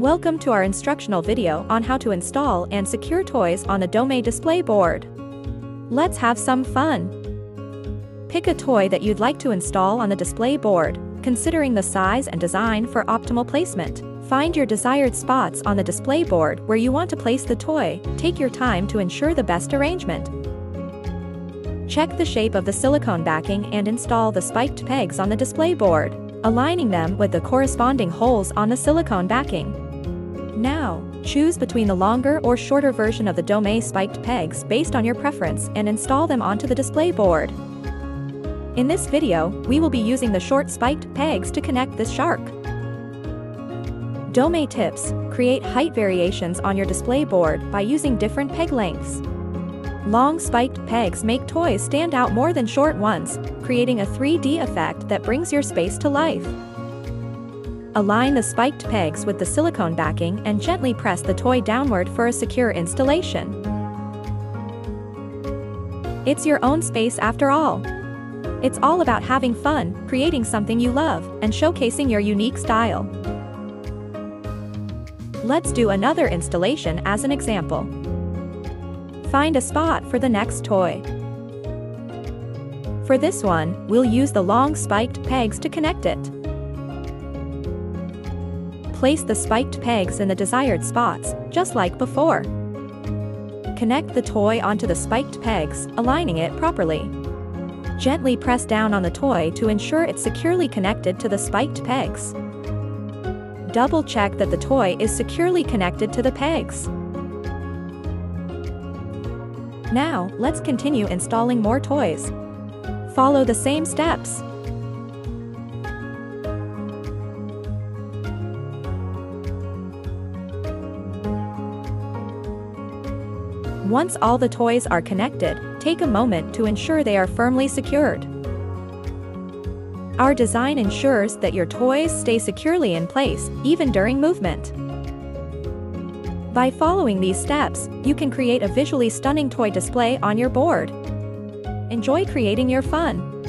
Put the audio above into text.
Welcome to our instructional video on how to install and secure toys on a Dommei display board. Let's have some fun! Pick a toy that you'd like to install on the display board, considering the size and design for optimal placement. Find your desired spots on the display board where you want to place the toy. Take your time to ensure the best arrangement. Check the shape of the silicone backing and install the spiked pegs on the display board, aligning them with the corresponding holes on the silicone backing. Now, choose between the longer or shorter version of the Dommei spiked pegs based on your preference and install them onto the display board. In this video, we will be using the short spiked pegs to connect this shark. Dommei tips: create height variations on your display board by using different peg lengths. Long spiked pegs make toys stand out more than short ones, creating a 3D effect that brings your space to life. Align the spiked pegs with the silicone backing and gently press the toy downward for a secure installation. It's your own space after all. It's all about having fun, creating something you love, and showcasing your unique style. Let's do another installation as an example. Find a spot for the next toy. For this one, we'll use the long spiked pegs to connect it. Place the spiked pegs in the desired spots, just like before. Connect the toy onto the spiked pegs, aligning it properly. Gently press down on the toy to ensure it's securely connected to the spiked pegs. Double-check that the toy is securely connected to the pegs. Now, let's continue installing more toys. Follow the same steps. Once all the toys are connected, take a moment to ensure they are firmly secured. Our design ensures that your toys stay securely in place, even during movement. By following these steps, you can create a visually stunning toy display on your board. Enjoy creating your fun!